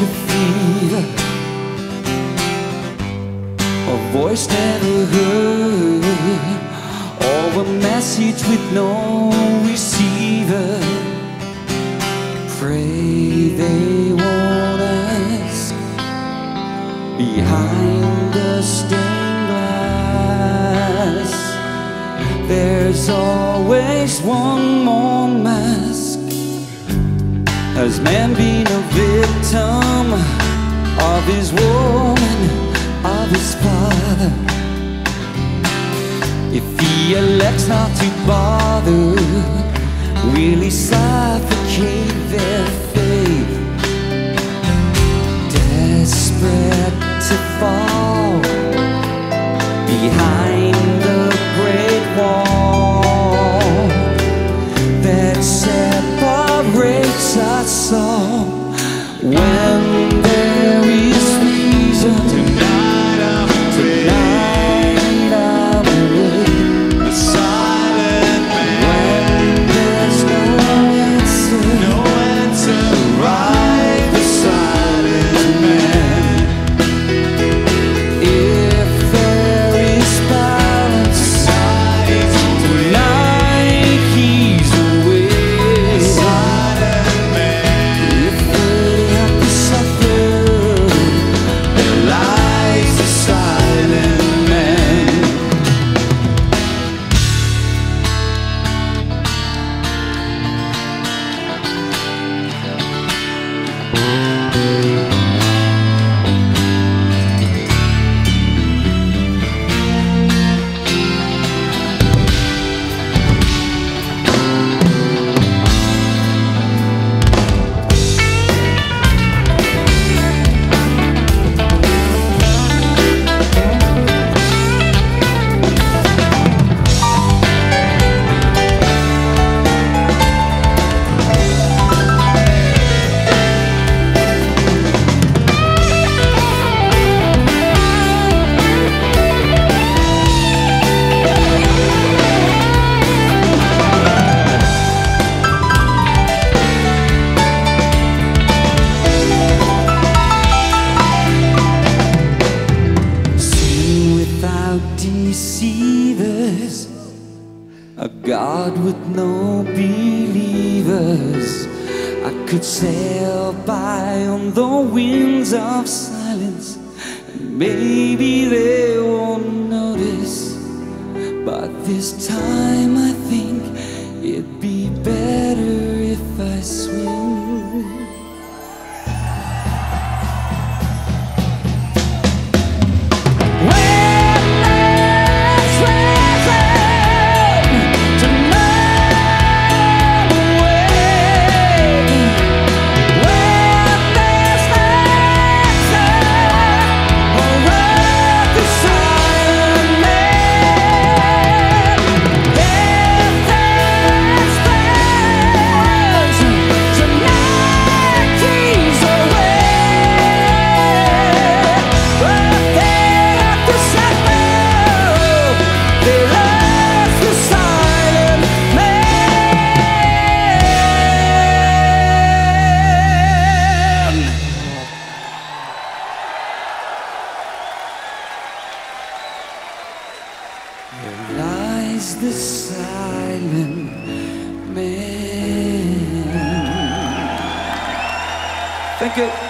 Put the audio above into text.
your feet, a voice never heard, or a message with no receiver. Pray they won't ask behind the stained glass. There's always one more mask. Has man been a victim of his woman, of his father? If he elects not to bother, will he suffocate their faith? Desperate to fall behind the great wall that separates us all. When there is reason deceivers, a God with no believers. I could sail by on the winds of silence, and maybe they won't notice. But this time I think it'd be better if I swim. There lies the silent man. Thank you.